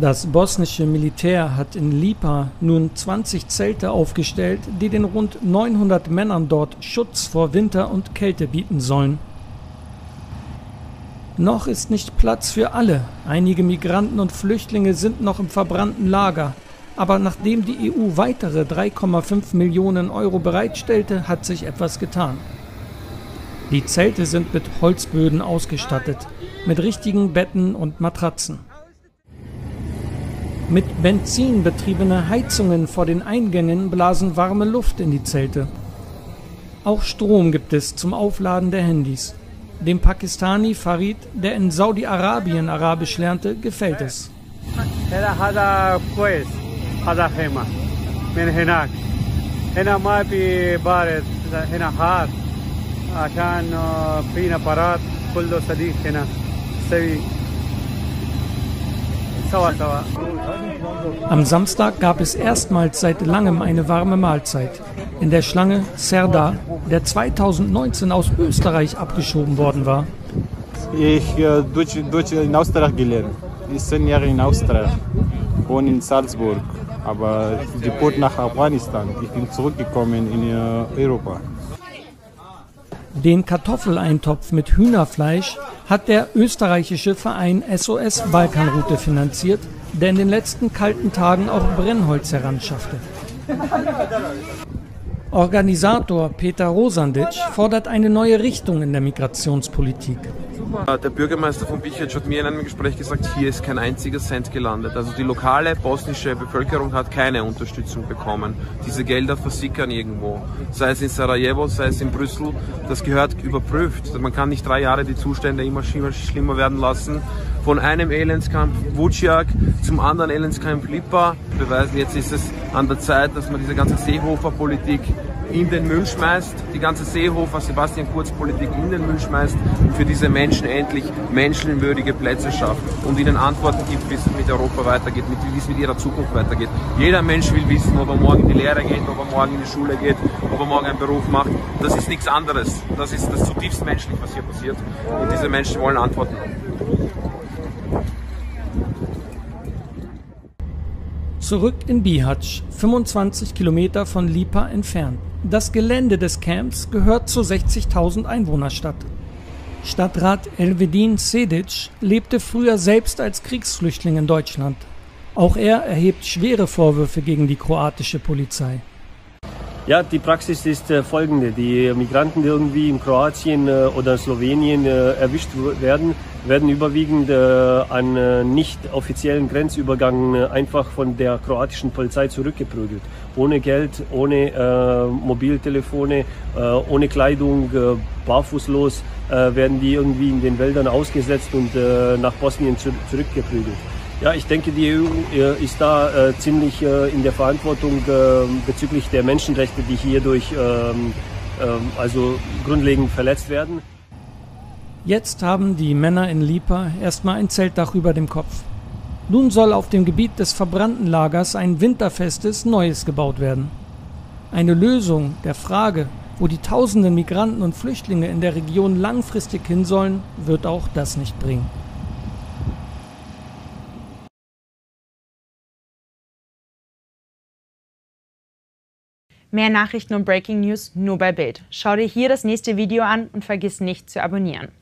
Das bosnische Militär hat in Lipa nun 20 Zelte aufgestellt, die den rund 900 Männern dort Schutz vor Winter und Kälte bieten sollen. Noch ist nicht Platz für alle. Einige Migranten und Flüchtlinge sind noch im verbrannten Lager. Aber nachdem die EU weitere 3,5 Millionen € bereitstellte, hat sich etwas getan. Die Zelte sind mit Holzböden ausgestattet, mit richtigen Betten und Matratzen. Mit Benzin betriebene Heizungen vor den Eingängen blasen warme Luft in die Zelte. Auch Strom gibt es zum Aufladen der Handys. Dem Pakistani Farid, der in Saudi-Arabien Arabisch lernte, gefällt es. Am Samstag gab es erstmals seit langem eine warme Mahlzeit. In der Schlange Serda, der 2019 aus Österreich abgeschoben worden war. Ich habe Deutsch in Österreich gelernt. Ich bin 10 Jahre in Österreich, wohne in Salzburg, aber Deport nach Afghanistan. Ich bin zurückgekommen in Europa. Den Kartoffeleintopf mit Hühnerfleisch hat der österreichische Verein SOS Balkanroute finanziert, der in den letzten kalten Tagen auch Brennholz heranschaffte. Organisator Peter Rosandic fordert eine neue Richtung in der Migrationspolitik. Der Bürgermeister von Bihać hat mir in einem Gespräch gesagt, hier ist kein einziger Cent gelandet. Also die lokale bosnische Bevölkerung hat keine Unterstützung bekommen. Diese Gelder versickern irgendwo, sei es in Sarajevo, sei es in Brüssel. Das gehört überprüft. Man kann nicht 3 Jahre die Zustände immer schlimmer werden lassen. Von einem Elendskampf Vučjak zum anderen Elendskampf Lipa beweisen. Jetzt ist es an der Zeit, dass man diese ganze Seehofer-Politik in den Müll schmeißt, die ganze Seehofer-Sebastian-Kurz-Politik in den Müll schmeißt und für diese Menschen endlich menschenwürdige Plätze schafft und ihnen Antworten gibt, wie es mit Europa weitergeht, wie es mit ihrer Zukunft weitergeht. Jeder Mensch will wissen, ob er morgen in die Lehre geht, ob er morgen in die Schule geht, ob er morgen einen Beruf macht. Das ist nichts anderes. Das ist das zutiefst Menschliche, was hier passiert. Und diese Menschen wollen Antworten. Zurück in Bihać, 25 Kilometer von Lipa entfernt. Das Gelände des Camps gehört zur 60.000 Einwohnerstadt. Stadtrat Elvedin Sedić lebte früher selbst als Kriegsflüchtling in Deutschland. Auch er erhebt schwere Vorwürfe gegen die kroatische Polizei. Ja, die Praxis ist folgende. Die Migranten, die irgendwie in Kroatien oder Slowenien erwischt werden, werden überwiegend an nicht offiziellen Grenzübergängen einfach von der kroatischen Polizei zurückgeprügelt. Ohne Geld, ohne Mobiltelefone, ohne Kleidung, barfußlos werden die irgendwie in den Wäldern ausgesetzt und nach Bosnien zurückgeprügelt. Ja, ich denke, die EU ist da ziemlich in der Verantwortung bezüglich der Menschenrechte, die hierdurch also grundlegend verletzt werden. Jetzt haben die Männer in Lipa erstmal ein Zeltdach über dem Kopf. Nun soll auf dem Gebiet des verbrannten Lagers ein winterfestes Neues gebaut werden. Eine Lösung der Frage, wo die tausenden Migranten und Flüchtlinge in der Region langfristig hin sollen, wird auch das nicht bringen. Mehr Nachrichten und Breaking News nur bei BILD. Schau dir hier das nächste Video an und vergiss nicht zu abonnieren.